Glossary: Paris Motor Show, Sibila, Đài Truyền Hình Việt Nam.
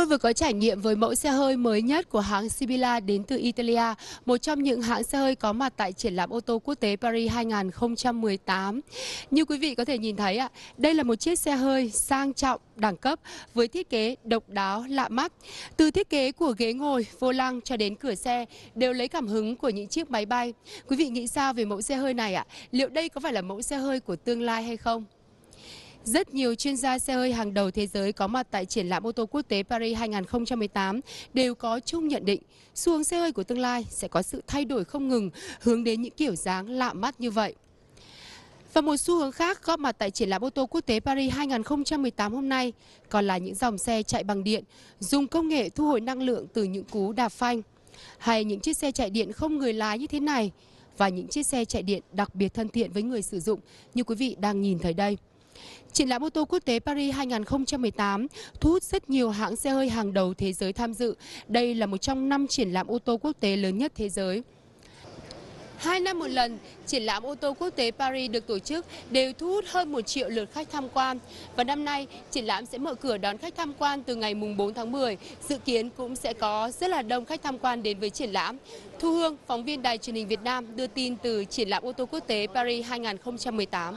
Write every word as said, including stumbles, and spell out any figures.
Tôi vừa có trải nghiệm với mẫu xe hơi mới nhất của hãng Sibila đến từ Italia, một trong những hãng xe hơi có mặt tại triển lãm ô tô quốc tế Paris hai không một tám. Như quý vị có thể nhìn thấy, đây là một chiếc xe hơi sang trọng, đẳng cấp với thiết kế độc đáo, lạ mắt. Từ thiết kế của ghế ngồi, vô lăng cho đến cửa xe đều lấy cảm hứng của những chiếc máy bay. Quý vị nghĩ sao về mẫu xe hơi này ạ? Liệu đây có phải là mẫu xe hơi của tương lai hay không? Rất nhiều chuyên gia xe hơi hàng đầu thế giới có mặt tại triển lãm ô tô quốc tế Paris hai không một tám đều có chung nhận định xu hướng xe hơi của tương lai sẽ có sự thay đổi không ngừng hướng đến những kiểu dáng lạ mắt như vậy. Và một xu hướng khác góp mặt tại triển lãm ô tô quốc tế Paris hai không một tám hôm nay còn là những dòng xe chạy bằng điện, dùng công nghệ thu hồi năng lượng từ những cú đạp phanh, hay những chiếc xe chạy điện không người lái như thế này, và những chiếc xe chạy điện đặc biệt thân thiện với người sử dụng như quý vị đang nhìn thấy đây. Triển lãm ô tô quốc tế Paris hai không một tám thu hút rất nhiều hãng xe hơi hàng đầu thế giới tham dự. Đây là một trong năm triển lãm ô tô quốc tế lớn nhất thế giới. Hai năm một lần, triển lãm ô tô quốc tế Paris được tổ chức đều thu hút hơn một triệu lượt khách tham quan. Và năm nay, triển lãm sẽ mở cửa đón khách tham quan từ ngày mùng bốn tháng mười. Dự kiến cũng sẽ có rất là đông khách tham quan đến với triển lãm. Thu Hương, phóng viên Đài truyền hình Việt Nam đưa tin từ triển lãm ô tô quốc tế Paris hai không một tám.